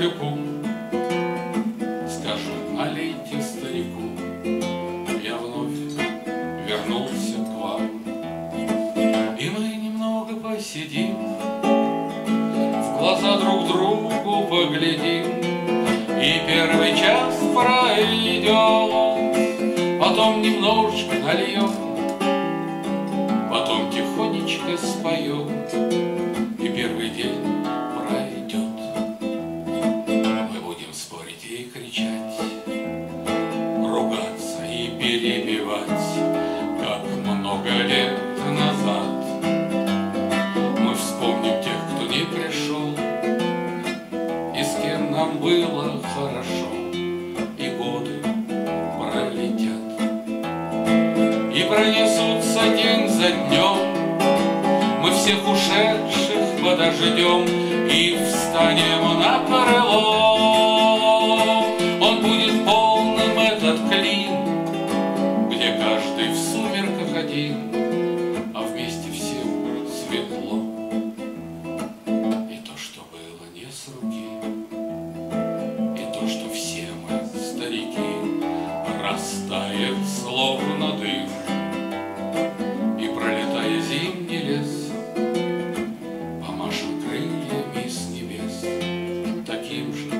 далеко, скажут налейте старику. Я вновь вернулся к вам, и мы немного посидим, в глаза друг другу поглядим, и первый час пройдем, потом немножко нальем, потом тихонечко споем, и первый день пройдет. Мы будем спорить и кричать, ругаться и перебивать, как много лет назад. Мы вспомним тех, кто не пришел, и с кем нам было хорошо. И годы пролетят, и пронесутся день за днем. Мы всех ушедших подождем и встанем на крыло. Он будет полным, этот клин, где каждый в сумерках один, а вместе всем светло. И то, что было не с руки, и то, что все мы, старики, растает словно дым, и пролетая зимний лес, помашем крыльями с небес таким же.